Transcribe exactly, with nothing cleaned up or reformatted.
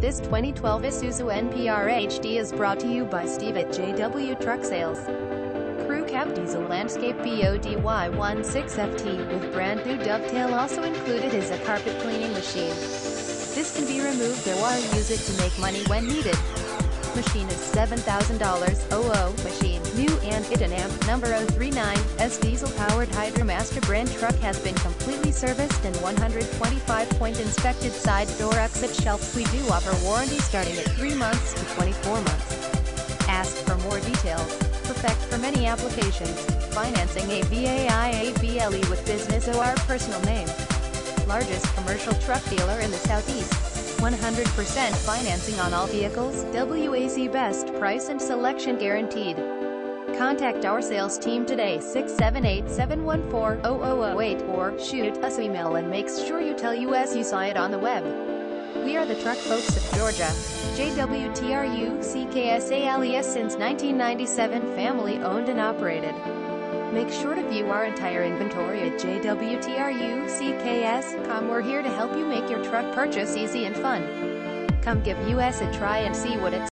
This twenty twelve Isuzu N P R H D is brought to you by Steve at J W Truck Sales. Crew Cab Diesel Landscape B O D Y sixteen F T with brand new dovetail also included is a carpet cleaning machine. This can be removed or use it to make money when needed. Machine is seven thousand dollars. Machine, new and it an amp number oh three nine, as diesel-powered Hydro Master brand truck has been completely serviced and one hundred twenty-five point inspected side door exit shelves. We do offer warranty starting at three months to twenty-four months. Ask for more details. Perfect for many applications. Financing A V A I A B L E with business or personal name. Largest commercial truck dealer in the Southeast. one hundred percent financing on all vehicles, W A C best price and selection guaranteed. Contact our sales team today, six seven eight, seven one four, zero zero zero eight, or shoot us an email and make sure you tell us you saw it on the web. We are the truck folks of Georgia. J W Truck Sales since nineteen ninety-seven, family owned and operated. Make sure to view our entire inventory at J W Truck Sales dot com. We're here to help you make your truck purchase easy and fun. Come give us a try and see what it's